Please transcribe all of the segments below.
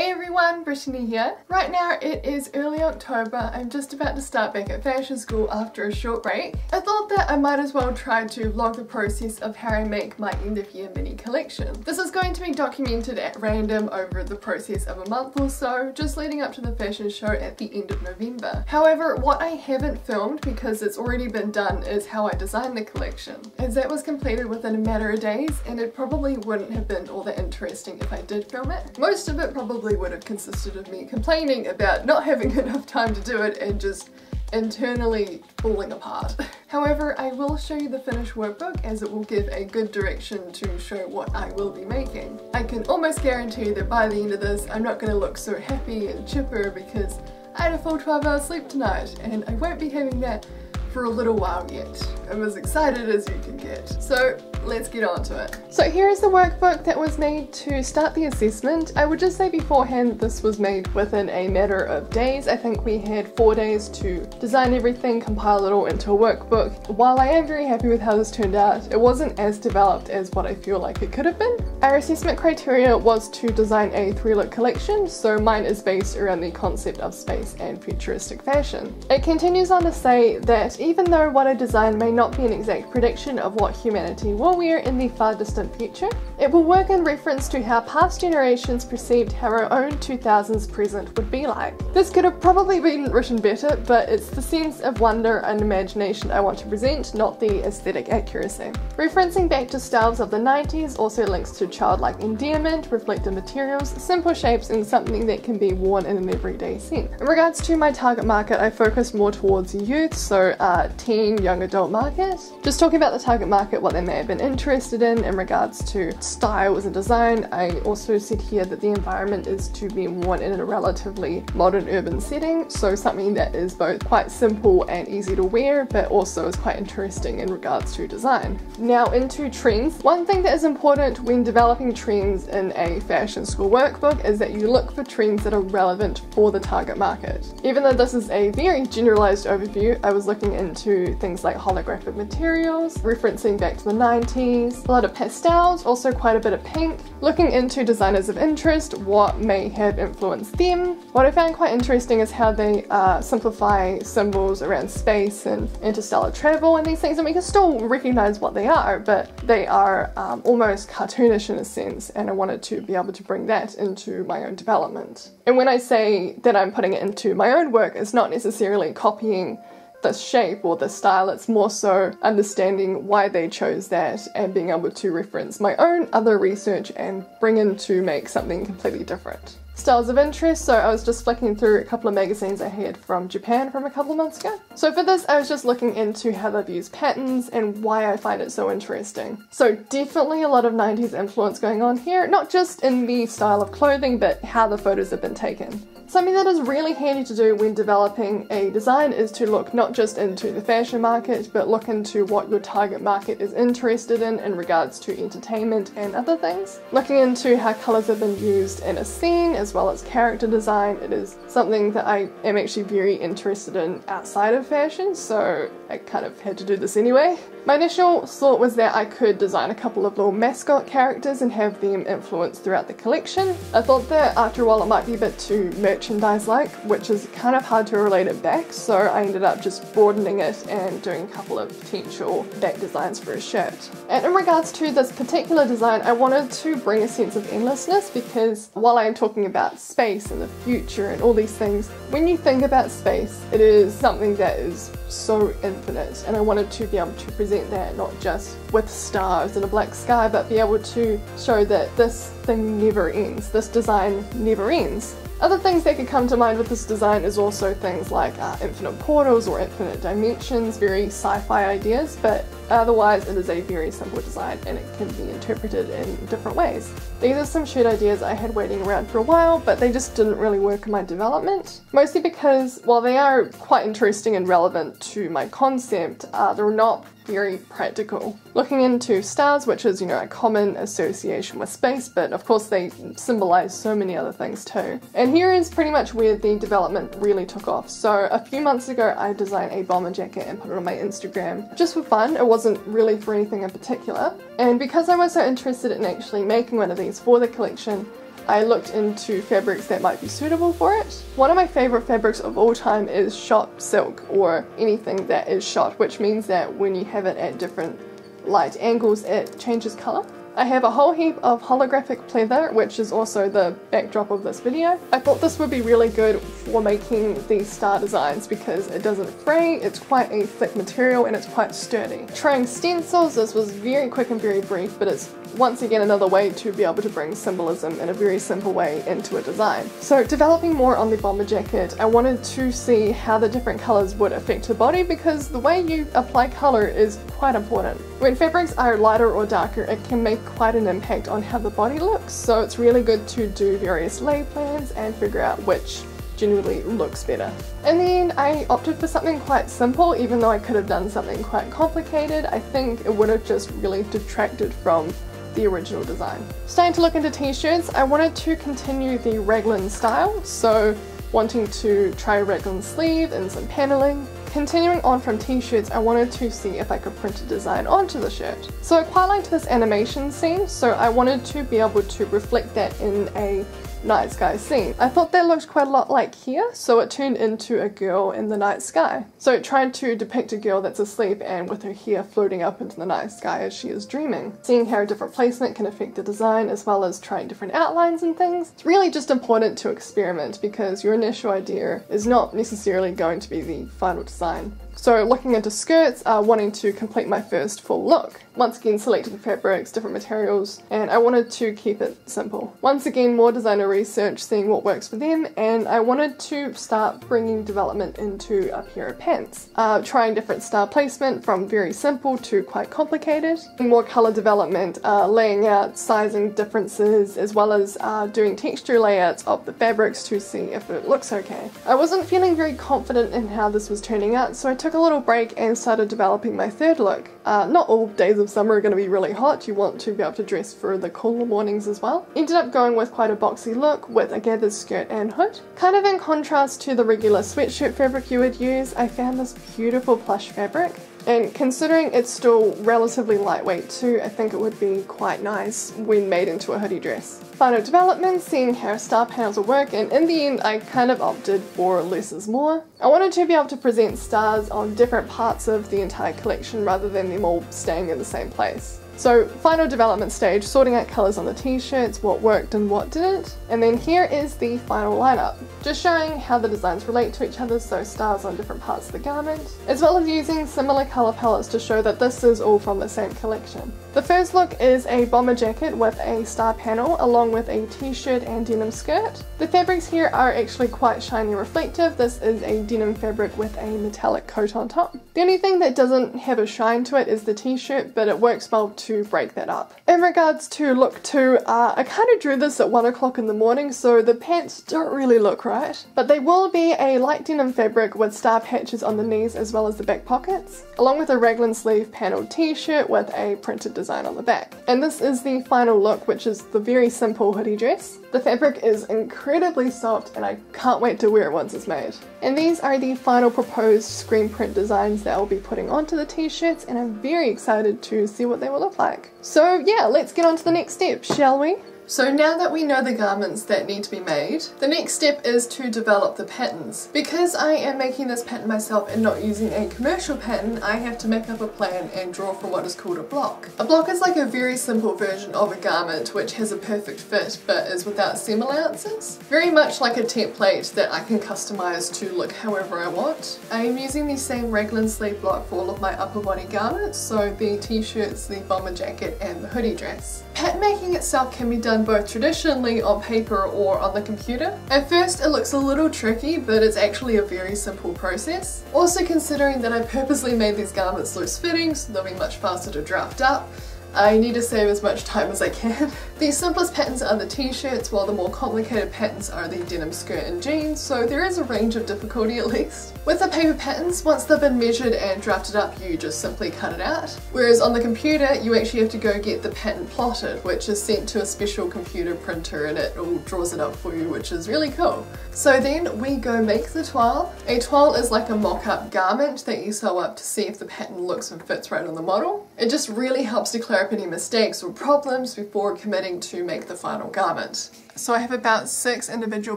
Hey everyone, Brittany here. Right now it is early October, I'm just about to start back at fashion school after a short break. I thought that I might as well try to vlog the process of how I make my end of year mini collection. This is going to be documented at random over the process of a month or so, just leading up to the fashion show at the end of November. However, what I haven't filmed because it's already been done is how I designed the collection, as that was completed within a matter of days and it probably wouldn't have been all that interesting if I did film it. Most of it probably would have consisted of me complaining about not having enough time to do it and just internally falling apart. However, I will show you the finished workbook as it will give a good direction to show what I will be making. I can almost guarantee that by the end of this I'm not going to look so happy and chipper because I had a full 12-hour sleep tonight and I won't be having that for a little while yet. I'm as excited as you can get. So let's get on to it. So here is the workbook that was made to start the assessment. I would just say beforehand this was made within a matter of days. I think we had 4 days to design everything, compile it all into a workbook. While I am very happy with how this turned out, it wasn't as developed as what I feel like it could have been. Our assessment criteria was to design a three-look collection, so mine is based around the concept of space and futuristic fashion. It continues on to say that even though what I design may not be an exact prediction of what humanity will wear in the far distant future, it will work in reference to how past generations perceived how our own 2000s present would be like. This could have probably been written better, but it's the sense of wonder and imagination I want to present, not the aesthetic accuracy. Referencing back to styles of the 90s also links to childlike endearment, reflective materials, simple shapes, and something that can be worn in an everyday scene. In regards to my target market, I focused more towards youth, so teen, young adult market. Just talking about the target market, what they may have been interested in regards to styles and design. I also said here that the environment is to be worn in a relatively modern urban setting, so something that is both quite simple and easy to wear but also is quite interesting in regards to design. Now into trends. One thing that is important when developing trends in a fashion school workbook is that you look for trends that are relevant for the target market. Even though this is a very generalized overview, I was looking into things like holographic materials, referencing back to the 90s, a lot of pastels, also quite a bit of pink. Looking into designers of interest, what may have influenced them. What I found quite interesting is how they simplify symbols around space and interstellar travel and these things, and we can still recognize what they are, but they are almost cartoonish in a sense, and I wanted to be able to bring that into my own development. And when I say that I'm putting it into my own work, it's not necessarily copying this shape or this style, it's more so understanding why they chose that and being able to reference my own other research and bring in to make something completely different. Styles of interest, so I was just flicking through a couple of magazines I had from Japan from a couple of months ago. So for this I was just looking into how they've used patterns and why I find it so interesting. So definitely a lot of 90s influence going on here, not just in the style of clothing but how the photos have been taken. Something that is really handy to do when developing a design is to look not just into the fashion market, but look into what your target market is interested in regards to entertainment and other things. Looking into how colours have been used in a scene as well as character design, it is something that I am actually very interested in outside of fashion, so I kind of had to do this anyway. My initial thought was that I could design a couple of little mascot characters and have them influenced throughout the collection. I thought that after a while it might be a bit too merchandise-like, which is kind of hard to relate it back, so I ended up just broadening it and doing a couple of potential back designs for a shirt. And in regards to this particular design, I wanted to bring a sense of endlessness, because while I am talking about space and the future and all these things, when you think about space it is something that is so infinite, and I wanted to be able to present that not just with stars and a black sky, but be able to show that this thing never ends, this design never ends. Other things that could come to mind with this design is also things like infinite portals or infinite dimensions, very sci-fi ideas, but otherwise it is a very simple design and it can be interpreted in different ways. These are some shirt ideas I had waiting around for a while, but they just didn't really work in my development, mostly because while they are quite interesting and relevant to my concept, they're not very practical. Looking into stars, which is, you know, a common association with space, but of course they symbolize so many other things too. And here is pretty much where the development really took off. So a few months ago I designed a bomber jacket and put it on my Instagram just for fun. It wasn't really for anything in particular, and because I was so interested in actually making one of these for the collection, I looked into fabrics that might be suitable for it. One of my favorite fabrics of all time is shot silk, or anything that is shot, which means that when you have it at different light angles it changes color. I have a whole heap of holographic pleather, which is also the backdrop of this video. I thought this would be really good for making these star designs because it doesn't fray, it's quite a thick material and it's quite sturdy. Trying stencils, this was very quick and very brief, but it's once again another way to be able to bring symbolism in a very simple way into a design. So developing more on the bomber jacket, I wanted to see how the different colours would affect the body because the way you apply colour is quite important. When fabrics are lighter or darker, it can make quite an impact on how the body looks, so it's really good to do various lay plans and figure out which generally looks better. In the end, I opted for something quite simple, even though I could have done something quite complicated. I think it would have just really detracted from the original design. Starting to look into t-shirts, I wanted to continue the raglan style, so wanting to try a raglan sleeve and some paneling. Continuing on from t-shirts, I wanted to see if I could print a design onto the shirt. So I quite liked this animation scene, so I wanted to be able to reflect that in a night sky scene. I thought that looked quite a lot like here, so it turned into a girl in the night sky. So trying to depict a girl that's asleep and with her hair floating up into the night sky as she is dreaming. Seeing how a different placement can affect the design, as well as trying different outlines and things. It's really just important to experiment because your initial idea is not necessarily going to be the final design. So looking into skirts, wanting to complete my first full look. Once again selected fabrics, different materials, and I wanted to keep it simple. Once again more designer research, seeing what works for them, and I wanted to start bringing development into a pair of pants. Trying different star placement from very simple to quite complicated. More colour development, laying out sizing differences, as well as doing texture layouts of the fabrics to see if it looks okay. I wasn't feeling very confident in how this was turning out, so I took a little break and started developing my third look. Not all days of summer are going to be really hot, you want to be able to dress for the cooler mornings as well. Ended up going with quite a boxy look with a gathered skirt and hood. Kind of in contrast to the regular sweatshirt fabric you would use, I found this beautiful plush fabric. And considering it's still relatively lightweight too, I think it would be quite nice when made into a hoodie dress. Final development, seeing how star panels will work, and in the end I kind of opted for less is more. I wanted to be able to present stars on different parts of the entire collection rather than them all staying in the same place. So final development stage, sorting out colours on the t-shirts, what worked and what didn't. And then here is the final lineup, just showing how the designs relate to each other, so stars on different parts of the garment, as well as using similar colour palettes to show that this is all from the same collection. The first look is a bomber jacket with a star panel along with a t-shirt and denim skirt. The fabrics here are actually quite shiny reflective, this is a denim fabric with a metallic coat on top. The only thing that doesn't have a shine to it is the t-shirt, but it works well to break that up. In regards to look 2, I kind of drew this at 1 o'clock in the morning, so the pants don't really look right, but they will be a light denim fabric with star patches on the knees as well as the back pockets, along with a raglan sleeve panelled t-shirt with a printed design on the back. And this is the final look, which is the very simple hoodie dress. The fabric is incredibly soft and I can't wait to wear it once it's made. And these are the final proposed screen print designs that I'll be putting onto the t-shirts, and I'm very excited to see what they will look like. So yeah, let's get on to the next step, shall we? So now that we know the garments that need to be made, the next step is to develop the patterns. Because I am making this pattern myself and not using a commercial pattern, I have to make up a plan and draw from what is called a block. A block is like a very simple version of a garment which has a perfect fit but is without seam allowances. Very much like a template that I can customize to look however I want. I am using the same raglan sleeve block for all of my upper body garments, so the t-shirts, the bomber jacket and the hoodie dress. Pattern making itself can be done both traditionally on paper or on the computer. At first it looks a little tricky, but it's actually a very simple process. Also considering that I purposely made these garments loose fitting, so they'll be much faster to draft up, I need to save as much time as I can. The simplest patterns are the t-shirts, while the more complicated patterns are the denim skirt and jeans, so there is a range of difficulty at least. With the paper patterns, once they've been measured and drafted up, you just simply cut it out. Whereas on the computer, you actually have to go get the pattern plotted, which is sent to a special computer printer and it all draws it up for you, which is really cool. So then we go make the toile. A toile is like a mock-up garment that you sew up to see if the pattern looks and fits right on the model. It just really helps to clear up any mistakes or problems before committing to make the final garment. So I have about 6 individual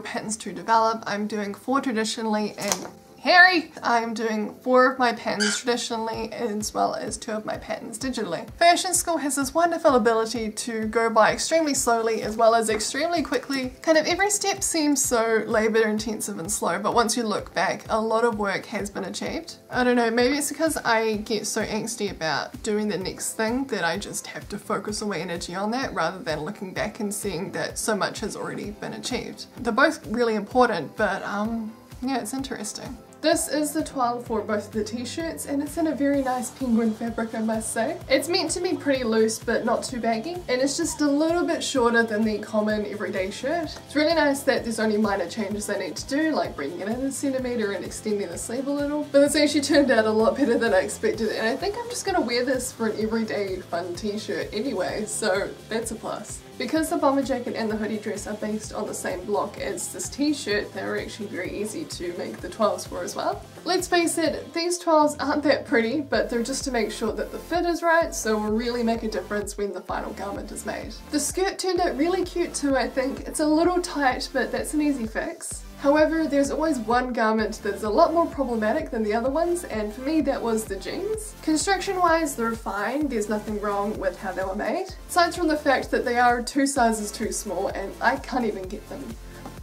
patterns to develop. I'm doing 4 traditionally and Harry! I'm doing 4 of my patterns traditionally as well as 2 of my patterns digitally. Fashion school has this wonderful ability to go by extremely slowly as well as extremely quickly. Kind of every step seems so labor intensive and slow, but once you look back, a lot of work has been achieved. I don't know, maybe it's because I get so angsty about doing the next thing that I just have to focus all my energy on that rather than looking back and seeing that so much has already been achieved. They're both really important, but yeah, it's interesting. This is the toile for both of the t-shirts and it's in a very nice penguin fabric, I must say. It's meant to be pretty loose but not too baggy, and it's just a little bit shorter than the common everyday shirt. It's really nice that there's only minor changes I need to do, like bringing it in a centimetre and extending the sleeve a little, but it's actually turned out a lot better than I expected, and I think I'm just going to wear this for an everyday fun t-shirt anyway, so that's a plus. Because the bomber jacket and the hoodie dress are based on the same block as this t-shirt, they were actually very easy to make the toiles for as well. Let's face it, these toiles aren't that pretty, but they're just to make sure that the fit is right, so it will really make a difference when the final garment is made. The skirt turned out really cute too, I think. It's a little tight, but that's an easy fix. However, there's always one garment that's a lot more problematic than the other ones, and for me that was the jeans. Construction-wise, they're fine, there's nothing wrong with how they were made, aside from the fact that they are 2 sizes too small and I can't even get them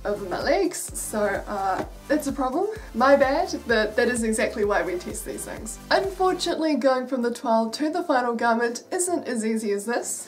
over my legs, so that's a problem. My bad, but that is exactly why we test these things. Unfortunately, going from the toile to the final garment isn't as easy as this.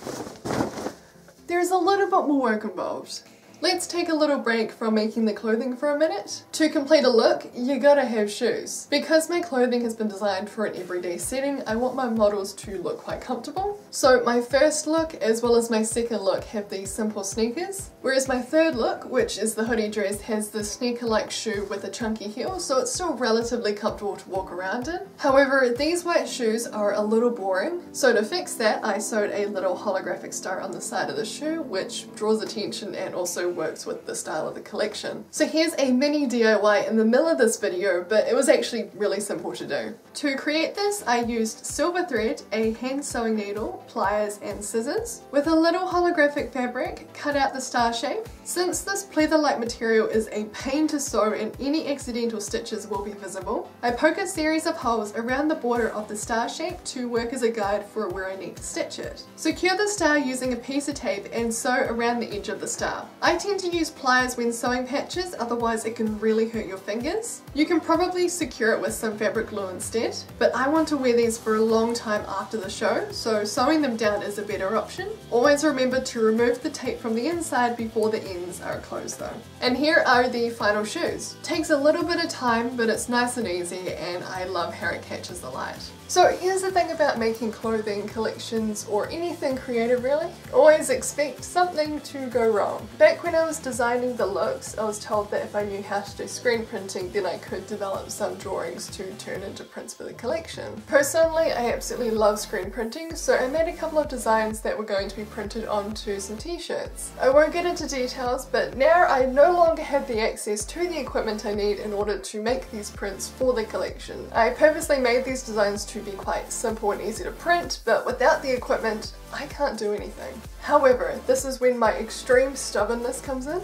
There's a little bit more work involved. Let's take a little break from making the clothing for a minute. To complete a look, you gotta have shoes. Because my clothing has been designed for an everyday setting, I want my models to look quite comfortable. So my first look as well as my second look have these simple sneakers, whereas my third look, which is the hoodie dress, has the sneaker-like shoe with a chunky heel, so it's still relatively comfortable to walk around in. However, these white shoes are a little boring, so to fix that, I sewed a little holographic star on the side of the shoe, which draws attention and also works with the style of the collection. So here's a mini DIY in the middle of this video, but it was actually really simple to do. To create this, I used silver thread, a hand sewing needle, pliers and scissors. With a little holographic fabric, cut out the star shape. Since this pleather-like material is a pain to sew and any accidental stitches will be visible, I poke a series of holes around the border of the star shape to work as a guide for where I need to stitch it. Secure the star using a piece of tape and sew around the edge of the star. I tend to use pliers when sewing patches, otherwise it can really hurt your fingers. You can probably secure it with some fabric glue instead, but I want to wear these for a long time after the show, so sewing them down is a better option. Always remember to remove the tape from the inside before the ends are closed though. And here are the final shoes. Takes a little bit of time, but it's nice and easy, and I love how it catches the light. So here's the thing about making clothing, collections, or anything creative really. Always expect something to go wrong. Back when I was designing the looks, I was told that if I knew how to do screen printing, then I could develop some drawings to turn into prints for the collection. Personally, I absolutely love screen printing, so I made a couple of designs that were going to be printed onto some t-shirts. I won't get into details, but now I no longer have the access to the equipment I need in order to make these prints for the collection. I purposely made these designs to be quite simple and easy to print, but without the equipment, I can't do anything. However, this is when my extreme stubbornness comes in.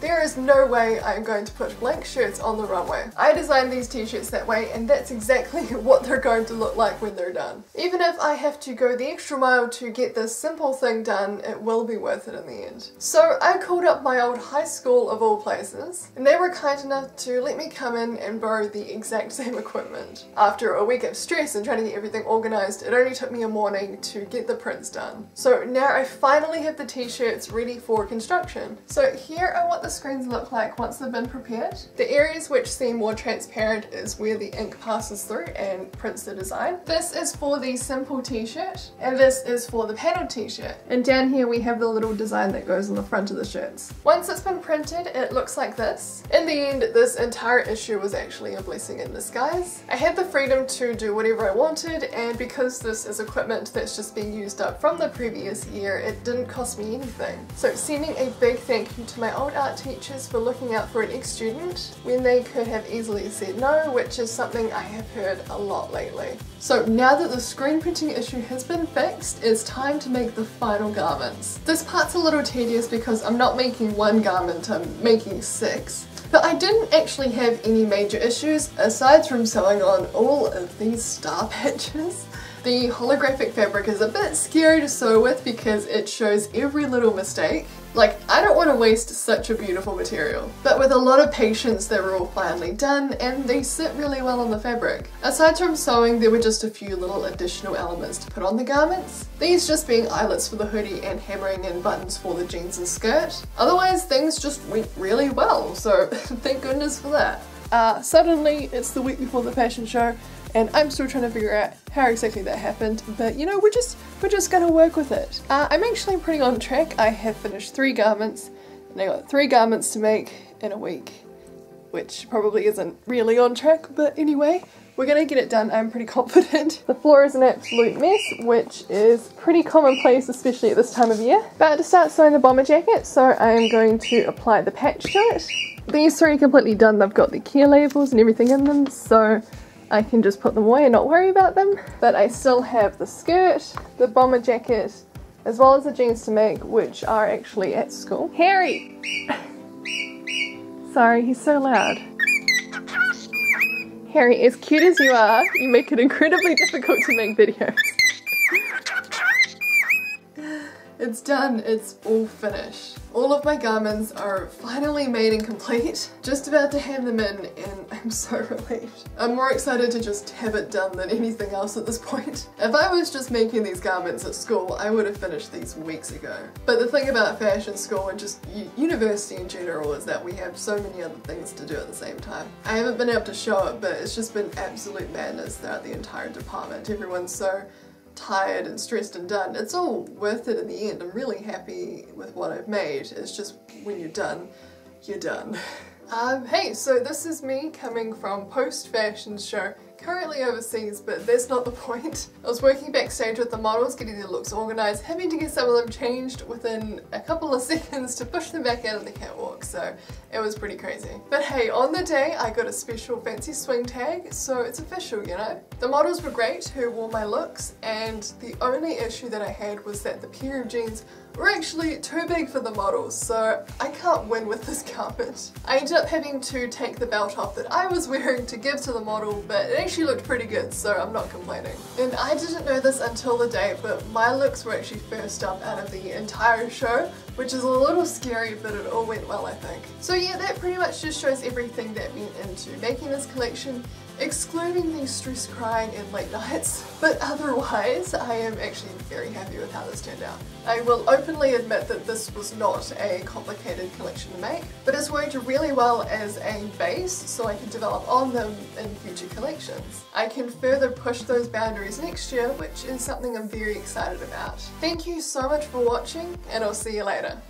There is no way I'm going to put blank shirts on the runway. I designed these t-shirts that way, and that's exactly what they're going to look like when they're done. Even if I have to go the extra mile to get this simple thing done, it will be worth it in the end. So I called up my old high school of all places, and they were kind enough to let me come in and borrow the exact same equipment. After a week of stress and trying to get everything organized, it only took me a morning to get the prints done. So now I finally have the t-shirts ready for construction. So here I want the screens look like once they've been prepared. The areas which seem more transparent is where the ink passes through and prints the design. This is for the simple t-shirt, and this is for the paneled t-shirt. And down here we have the little design that goes on the front of the shirts. Once it's been printed, it looks like this. In the end, this entire issue was actually a blessing in disguise. I had the freedom to do whatever I wanted, and because this is equipment that's just been used up from the previous year, it didn't cost me anything. So sending a big thank you to my old art teachers for looking out for an ex-student when they could have easily said no, which is something I have heard a lot lately. So now that the screen printing issue has been fixed, it's time to make the final garments. This part's a little tedious because I'm not making one garment, I'm making six. But I didn't actually have any major issues aside from sewing on all of these star patches. The holographic fabric is a bit scary to sew with because it shows every little mistake. Like, I don't want to waste such a beautiful material. But with a lot of patience, they were all finally done and they sit really well on the fabric. Aside from sewing, there were just a few little additional elements to put on the garments. These just being eyelets for the hoodie and hammering in buttons for the jeans and skirt. Otherwise, things just went really well, so thank goodness for that. Suddenly, it's the week before the fashion show, and I'm still trying to figure out how exactly that happened, but you know, we're just gonna work with it. I'm actually pretty on track. I have finished three garments, and I got three garments to make in a week, which probably isn't really on track, but anyway, we're gonna get it done, I'm pretty confident. The floor is an absolute mess, which is pretty commonplace, especially at this time of year. About to start sewing the bomber jacket, so I am going to apply the patch to it. These three are completely done, they've got the care labels and everything in them, so I can just put them away and not worry about them. But I still have the skirt, the bomber jacket, as well as the jeans to make, which are actually at school. Harry! Sorry, he's so loud. Harry, as cute as you are, you make it incredibly difficult to make videos. It's done, it's all finished. All of my garments are finally made and complete. Just about to hand them in and I'm so relieved. I'm more excited to just have it done than anything else at this point. If I was just making these garments at school, I would have finished these weeks ago. But the thing about fashion school and just university in general is that we have so many other things to do at the same time. I haven't been able to show it, but it's just been absolute madness throughout the entire department. Everyone's so tired and stressed and done. It's all worth it in the end. I'm really happy with what I've made. It's just when you're done, you're done. Hey, so this is me coming from post-fashion show, currently overseas, but that's not the point. I was working backstage with the models, getting their looks organised, having to get some of them changed within a couple of seconds to push them back out of the catwalk, so it was pretty crazy. But hey, on the day I got a special fancy swing tag, so it's official, you know. The models were great who wore my looks, and the only issue that I had was that the pair of jeans were actually too big for the models, so I can't win with this garment. I ended up having to take the belt off that I was wearing to give to the model, but it actually looked pretty good, so I'm not complaining. And I didn't know this until the day, but my looks were actually first up out of the entire show, which is a little scary, but it all went well, I think. So yeah, that pretty much just shows everything that went into making this collection, excluding the stress crying and late nights. But otherwise, I am actually very happy with how this turned out. I will openly admit that this was not a complicated collection to make, but it's worked really well as a base so I can develop on them in future collections. I can further push those boundaries next year, which is something I'm very excited about. Thank you so much for watching, and I'll see you later.